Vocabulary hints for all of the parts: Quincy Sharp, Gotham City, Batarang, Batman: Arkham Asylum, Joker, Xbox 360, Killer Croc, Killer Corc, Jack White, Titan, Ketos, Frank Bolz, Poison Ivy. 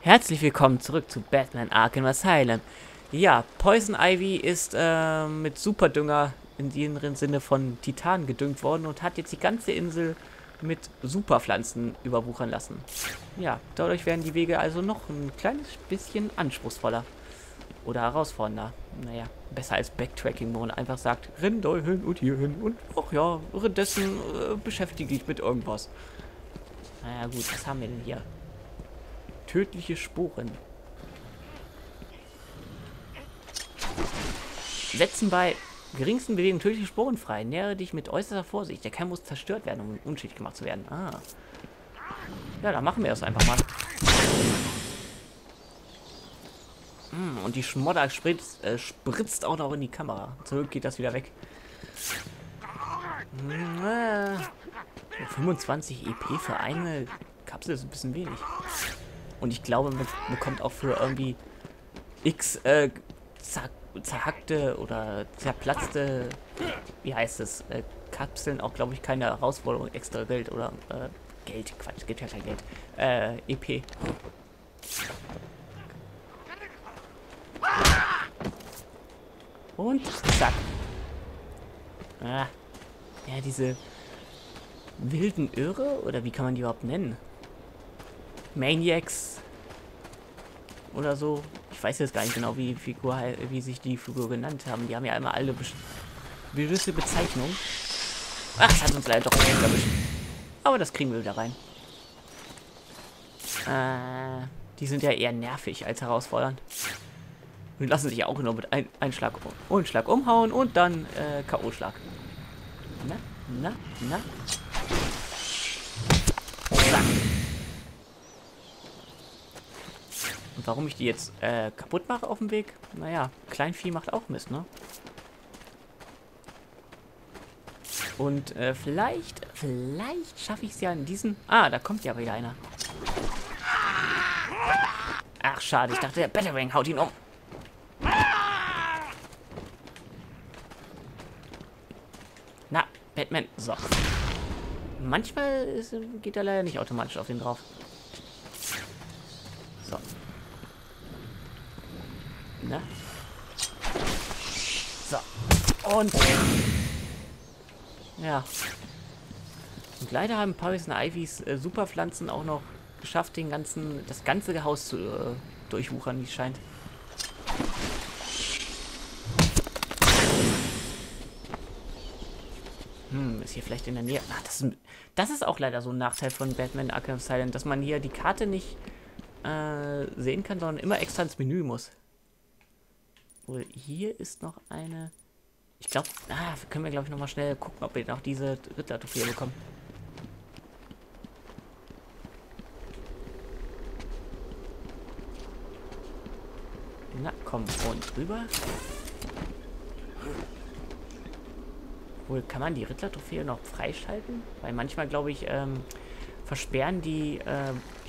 Herzlich willkommen zurück zu Batman Arkham Asylum. Ja, Poison Ivy ist mit Superdünger in dem Sinne von Titan gedüngt worden und hat jetzt die ganze Insel mit Superpflanzen überwuchern lassen. Ja, dadurch werden die Wege also noch ein kleines bisschen anspruchsvoller. Oder herausfordernder. Naja, besser als Backtracking, wo man einfach sagt, renn da hin und hier hin und ach ja, währenddessen beschäftige ich mit irgendwas. Naja gut, was haben wir denn hier? Tödliche Spuren. Setzen bei geringsten Bewegungen tödliche Spuren frei. Nähere dich mit äußerster Vorsicht. Der Kern muss zerstört werden, um unschädlich gemacht zu werden. Ah. Ja, dann machen wir das einfach mal. Und die Schmodder spritzt auch noch in die Kamera. Zurück geht das wieder weg. 25 EP für eine Kapsel ist ein bisschen wenig. Und ich glaube, man bekommt auch für irgendwie x zerhackte oder zerplatzte, wie heißt es, Kapseln auch, glaube ich, keine Herausforderung, extra Geld oder Geld, Quatsch, gibt ja kein Geld, EP. Und zack. Ah. Ja, diese wilden Irre, oder wie kann man die überhaupt nennen? Maniacs. Oder so. Ich weiß jetzt gar nicht genau, wie die Figur, wie sich die Figur genannt haben. Die haben ja einmal alle gewisse Bezeichnungen. Ach, das hat uns leider doch nicht erwischt. Aber das kriegen wir wieder rein. Die sind ja eher nervig als herausfordernd. Und lassen sich ja auch nur mit einem Schlag umhauen und dann K.O. Schlag. Na, na, na. Zack. Und warum ich die jetzt kaputt mache auf dem Weg? Naja, Kleinvieh macht auch Mist, ne? Und vielleicht schaffe ich es ja in diesen... Ah, da kommt ja wieder einer. Ach, schade. Ich dachte, der Batarang haut ihn um. Na, Batman. So. Manchmal geht er leider nicht automatisch auf den drauf. So. Na. So. Und. Ja. Und leider haben Poison Ivys Superpflanzen auch noch geschafft, das ganze Haus zu durchwuchern, wie es scheint. Ist hier vielleicht in der Nähe. Ach, das ist auch leider so ein Nachteil von Batman Arkham Asylum, dass man hier die Karte nicht sehen kann, sondern immer extra ins Menü muss. Wohl, hier ist noch eine. Ich glaube, können wir, glaube ich, nochmal schnell gucken, ob wir noch diese Ritter-Trophäe bekommen. Na, komm, und drüber. Wohl, kann man die Ritter-Trophäe noch freischalten? Weil manchmal, glaube ich, versperren die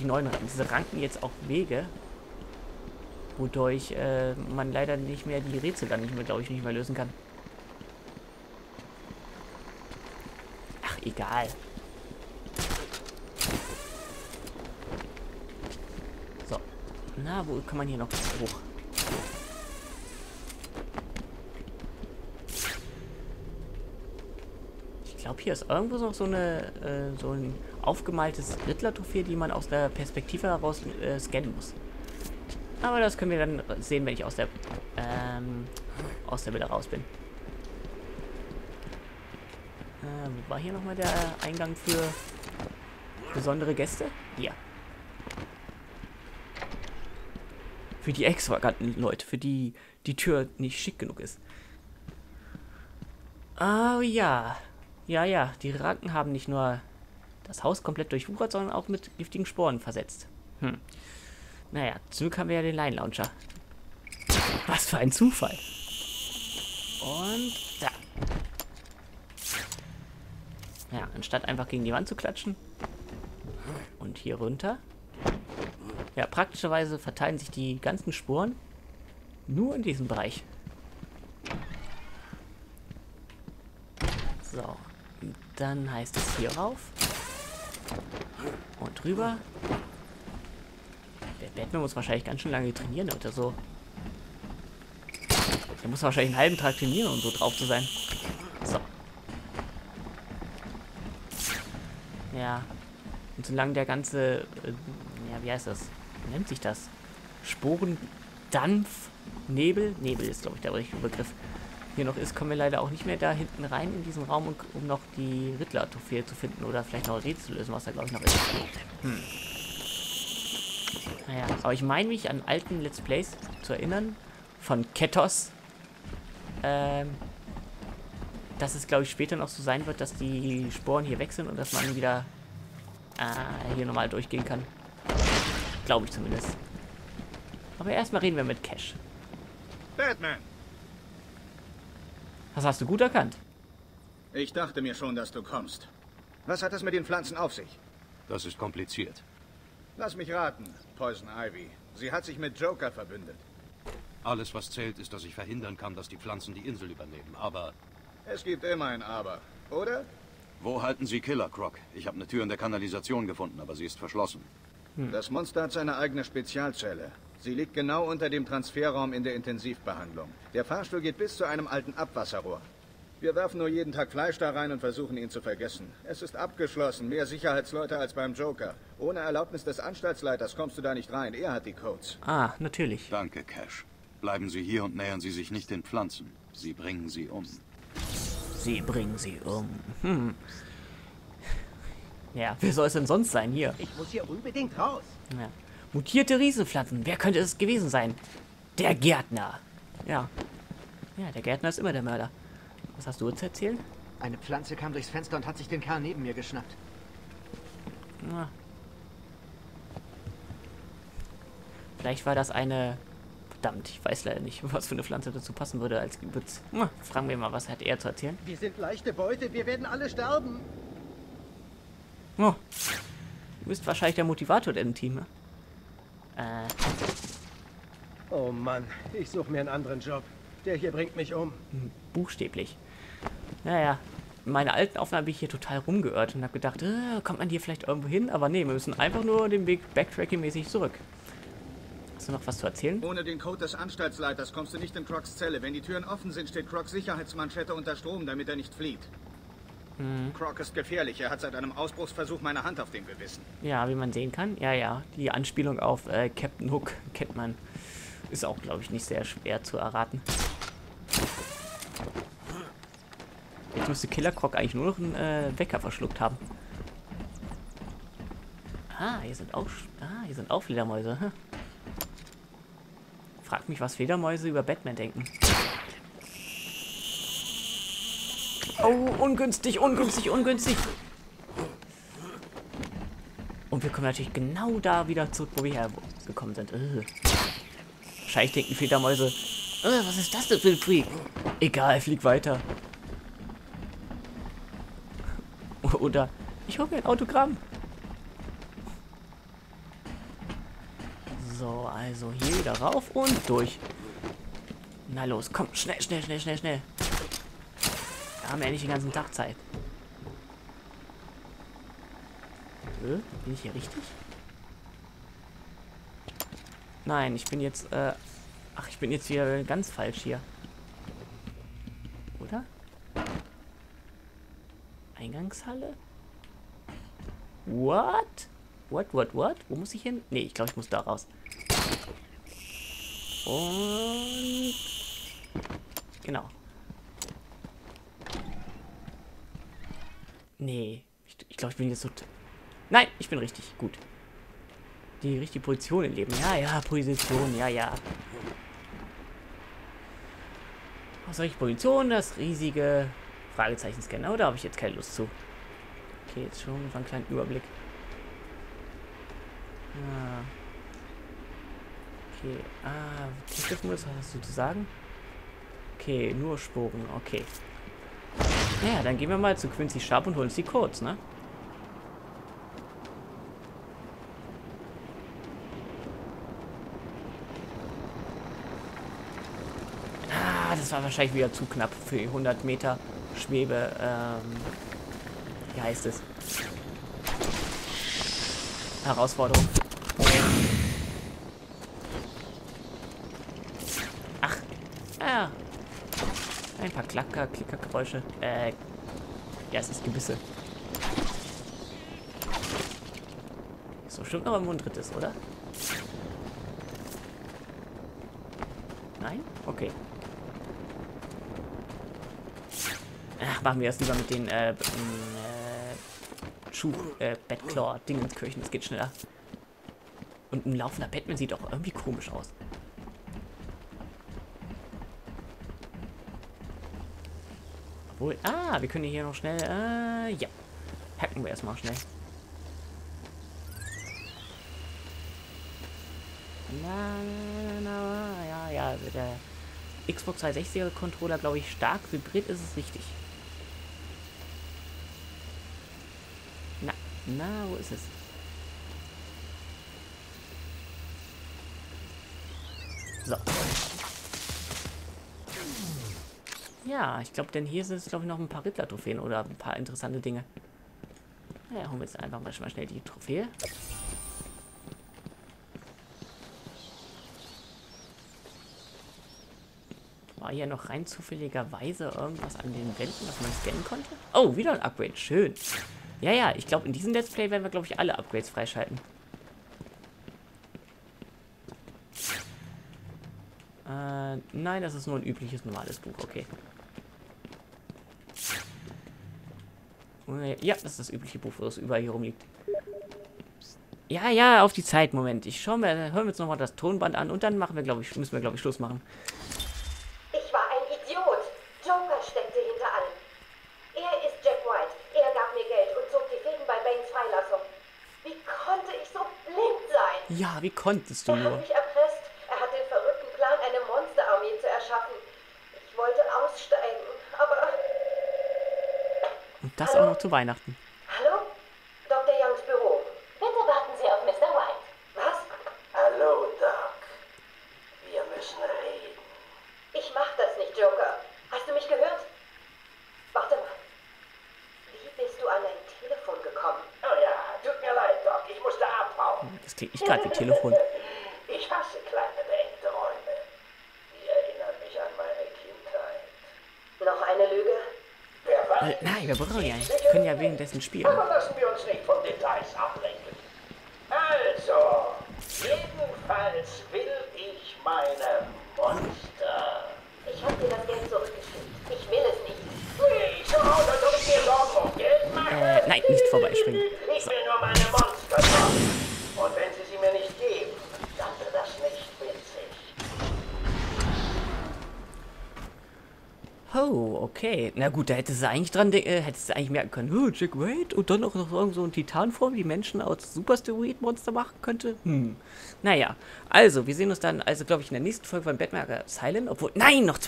neuen Ranken jetzt auch Wege, wodurch man leider nicht mehr die Rätsel dann nicht mehr lösen kann. Ach, egal. So. Na, wo kann man hier noch hoch? Ich glaube, hier ist irgendwo noch so ein aufgemaltes Rittler-Trophäe, die man aus der Perspektive heraus scannen muss. Aber das können wir dann sehen, wenn ich aus der Villa raus bin. War hier nochmal der Eingang für besondere Gäste? Hier. Für die extravaganten Leute, für die die Tür nicht schick genug ist. Oh ja. Ja, ja, die Ranken haben nicht nur das Haus komplett durchwuchert, sondern auch mit giftigen Sporen versetzt. Hm. Naja, zurück haben wir ja den Line-Launcher. Was für ein Zufall. Und da. Ja, anstatt einfach gegen die Wand zu klatschen. Und hier runter. Ja, praktischerweise verteilen sich die ganzen Sporen nur in diesem Bereich. So. Dann heißt es hier rauf. Und rüber. Batman muss wahrscheinlich ganz schön lange trainieren oder so. Der muss wahrscheinlich einen halben Tag trainieren, um so drauf zu sein. So. Ja. Und solange der ganze... ja, wie heißt das? Wie nennt sich das? Sporendampf? Nebel? Nebel ist, glaube ich, der richtige Begriff. Hier noch ist, kommen wir leider auch nicht mehr da hinten rein in diesen Raum, und, um noch die Riddler-Trophäe zu finden oder vielleicht noch ein Rätsel zu lösen, was da, glaube ich, noch ist. Naja, aber ich meine mich an alten Let's Plays zu erinnern, von Ketos, dass es, glaube ich, später noch so sein wird, dass die Sporen hier weg sind und dass man wieder hier nochmal durchgehen kann. Glaube ich zumindest. Aber erstmal reden wir mit Cash. Batman! Das hast du gut erkannt. Ich dachte mir schon, dass du kommst. Was hat das mit den Pflanzen auf sich? Das ist kompliziert. Lass mich raten, Poison Ivy. Sie hat sich mit Joker verbündet. Alles, was zählt, ist, dass ich verhindern kann, dass die Pflanzen die Insel übernehmen, aber... Es gibt immer ein Aber, oder? Wo halten Sie Killer Croc? Ich habe eine Tür in der Kanalisation gefunden, aber sie ist verschlossen. Das Monster hat seine eigene Spezialzelle. Sie liegt genau unter dem Transferraum in der Intensivbehandlung. Der Fahrstuhl geht bis zu einem alten Abwasserrohr. Wir werfen nur jeden Tag Fleisch da rein und versuchen, ihn zu vergessen. Es ist abgeschlossen, mehr Sicherheitsleute als beim Joker. Ohne Erlaubnis des Anstaltsleiters kommst du da nicht rein, er hat die Codes. Ah, natürlich. Danke, Cash. Bleiben Sie hier und nähern Sie sich nicht den Pflanzen. Sie bringen sie um. Sie bringen sie um. Ja, wer soll es denn sonst sein hier? Ich muss hier unbedingt raus. Ja. Mutierte Riesenpflanzen. Wer könnte es gewesen sein? Der Gärtner. Ja. Ja, der Gärtner ist immer der Mörder. Was hast du uns erzählt? Eine Pflanze kam durchs Fenster und hat sich den Kerl neben mir geschnappt. Ja. Vielleicht war das eine... Verdammt, ich weiß leider nicht, was für eine Pflanze dazu passen würde als Gewürz. Fragen wir mal, was hat er zu erzählen? Wir sind leichte Beute, wir werden alle sterben. Oh. Du bist wahrscheinlich der Motivator im Team, ne? Oh Mann, ich suche mir einen anderen Job. Der hier bringt mich um. Buchstäblich. Naja, in meiner alten Aufnahme bin ich hier total rumgeirrt und habe gedacht, kommt man hier vielleicht irgendwo hin? Aber nee, wir müssen einfach nur den Weg backtracking-mäßig zurück. Hast du noch was zu erzählen? Ohne den Code des Anstaltsleiters kommst du nicht in Crocs Zelle. Wenn die Türen offen sind, steht Crocs Sicherheitsmanschette unter Strom, damit er nicht flieht. Croc ist gefährlich. Er hat seit einem Ausbruchsversuch meine Hand auf dem Gewissen. Ja, wie man sehen kann. Ja, ja. Die Anspielung auf Captain Hook kennt man. Ist auch, glaube ich, nicht sehr schwer zu erraten. Jetzt müsste Killer Croc eigentlich nur noch einen Wecker verschluckt haben. Ah, hier sind auch, Fledermäuse. Hm. Frag mich, was Fledermäuse über Batman denken. Oh, ungünstig, ungünstig, ungünstig. Und wir kommen natürlich genau da wieder zurück, wo wir hergekommen sind. Wahrscheinlich denken Fledermäuse, was ist das denn für ein Freak? Egal, flieg weiter. Oder, ich hole mir ein Autogramm. So, also hier wieder rauf und durch. Na los, komm, schnell, schnell, schnell, schnell, schnell. Haben wir nicht den ganzen Tag Zeit. Bin ich hier richtig? Nein, ich bin jetzt... ach, ich bin jetzt hier ganz falsch hier. Oder? Eingangshalle? What? What, what, what? Wo muss ich hin? Nee, ich glaube, ich muss da raus. Und... Genau. Nee, ich glaube, ich bin jetzt so... Nein, ich bin richtig, gut. Die richtige Position im Leben. Ja, ja, Position, ja, ja. Was soll ich Position? Das riesige Fragezeichen scannen. Oh, da habe ich jetzt keine Lust zu. Okay, jetzt schon einen kleinen Überblick. Ah. Okay, was hast du zu sagen? Okay, nur Sporen, okay. Naja, dann gehen wir mal zu Quincy Sharp und holen uns die Codes, ne? Ah, das war wahrscheinlich wieder zu knapp für die 100 Meter Schwebe, wie heißt es? Herausforderung. paar Klickergeräusche. Ja, es ist Gebisse. So, stimmt noch irgendwo ein drittes, oder? Nein? Okay. Ach, machen wir erst lieber mit den Bettclaw-Dingen ins Kirchen, das geht schneller. Und ein laufender Batman sieht auch irgendwie komisch aus. Obwohl, wir können hier noch schnell, ja. Hacken wir erstmal schnell. Ja, der Xbox 360er Controller, glaube ich, stark vibriert ist es richtig. Na, wo ist es? So. Ja, ich glaube, denn hier sind es, glaube ich, noch ein paar Ritter-Trophäen oder ein paar interessante Dinge. Ja, holen wir jetzt einfach mal schnell die Trophäe. War hier noch rein zufälligerweise irgendwas an den Wänden, was man scannen konnte? Oh, wieder ein Upgrade. Schön. Ja, ja, ich glaube, in diesem Let's Play werden wir, glaube ich, alle Upgrades freischalten. Nein, das ist nur ein übliches, normales Buch. Okay. Ja, das ist das übliche Buch, wo es überall hier rumliegt. Ja, auf die Zeit. Moment, ich schaue mir, hören wir jetzt nochmal das Tonband an und dann machen wir, glaube ich, müssen wir, glaube ich, Schluss machen. Ich war ein Idiot. Joker steckte hinter allem. Er ist Jack White. Er gab mir Geld und zog die Fäden bei Banes Freilassung. Wie konnte ich so blind sein? Ja, wie konntest du nur? Das auch noch zu Weihnachten. Hallo? Dr. Youngs Büro. Bitte warten Sie auf Mr. White. Was? Hallo, Doc. Wir müssen reden. Ich mach das nicht, Joker. Hast du mich gehört? Warte mal. Wie bist du an dein Telefon gekommen? Oh ja, tut mir leid, Doc. Ich musste abhauen. Das klingt nicht gerade wie Telefon. Ich hasse kleine beengte Räume. Die erinnern mich an meine Kindheit. Noch eine Lüge? Nein, wir brauchen ja nicht. Wir können ja währenddessen spielen. Aber lassen wir uns nicht von Details ablenken. Also, jedenfalls will ich meine Monster. Ich habe dir das Geld zurückgeschickt. Ich will es nicht. Ich schau aus, als ob ich mir Sorgen um Geld mache. Nein, nicht vorbeispringen. Ich will nur meine Monster haben. Und wenn sie sie mir nicht geben, dann wird das nicht witzig. Oh, okay. Na gut, da hättest du eigentlich merken können, oh, Jack White und dann auch noch so ein Titanform, die Menschen aus Supersteroid-Monster machen könnte. Naja, also, wir sehen uns dann, glaube ich, in der nächsten Folge von Batman Silent, obwohl, nein, noch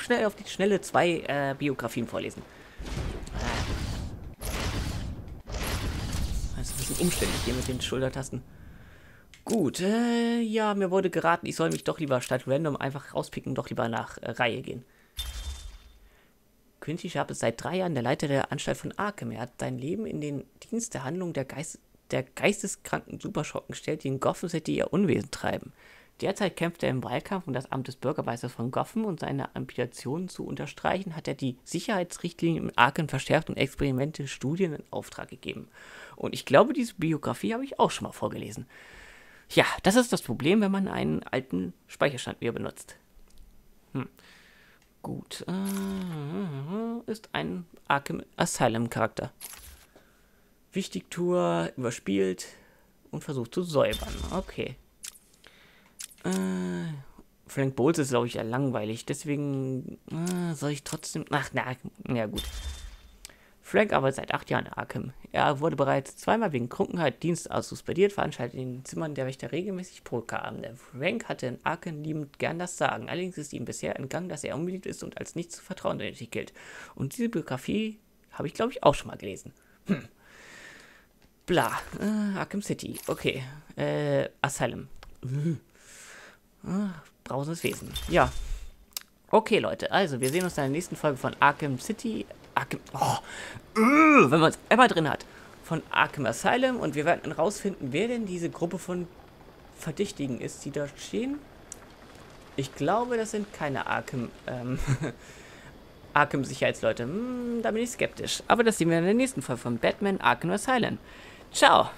schnell auf die Schnelle 2 Biografien vorlesen. Das ist ein bisschen umständlich hier mit den Schultertasten. Gut, ja, mir wurde geraten, ich soll mich doch lieber statt random einfach rauspicken, doch lieber nach Reihe gehen. Quincy Sharp ist seit 3 Jahren der Leiter der Anstalt von Arkham. Er hat sein Leben in den Dienst der Handlung der geisteskranken Superschrocken gestellt, die in Gotham City ihr Unwesen treiben. Derzeit kämpft er im Wahlkampf um das Amt des Bürgermeisters von Gotham, und seine Ambitionen zu unterstreichen, hat er die Sicherheitsrichtlinien in Arkham verstärkt und experimentelle Studien in Auftrag gegeben. Und ich glaube, diese Biografie habe ich auch schon mal vorgelesen. Ja, das ist das Problem, wenn man einen alten Speicherstand wieder benutzt. Gut, ist ein Arkham Asylum Charakter. Wichtigtour, überspielt und versucht zu säubern. Okay. Frank Bolz ist, glaube ich, ja langweilig. Deswegen soll ich trotzdem... Ach, na, ja gut. Frank arbeitet seit 8 Jahren in Arkham. Er wurde bereits 2-mal wegen Trunkenheit Dienstaus suspendiert, veranstaltet in den Zimmern der Wächter regelmäßig Pokerabende. Frank hatte in Arkham liebend gern das Sagen. Allerdings ist ihm bisher entgangen, dass er unbeliebt ist und als nicht zu vertrauen gilt. Und diese Biografie habe ich, glaube ich, auch schon mal gelesen. Bla. Arkham City. Okay. Asylum. Brausendes Wesen. Ja. Okay, Leute. Also, wir sehen uns in der nächsten Folge von Arkham City... wenn man es einmal drin hat, von Arkham Asylum, und wir werden dann rausfinden, wer denn diese Gruppe von Verdächtigen ist, die da stehen. Ich glaube, das sind keine Arkham Arkham-Sicherheitsleute. Da bin ich skeptisch. Aber das sehen wir in der nächsten Folge von Batman Arkham Asylum. Ciao!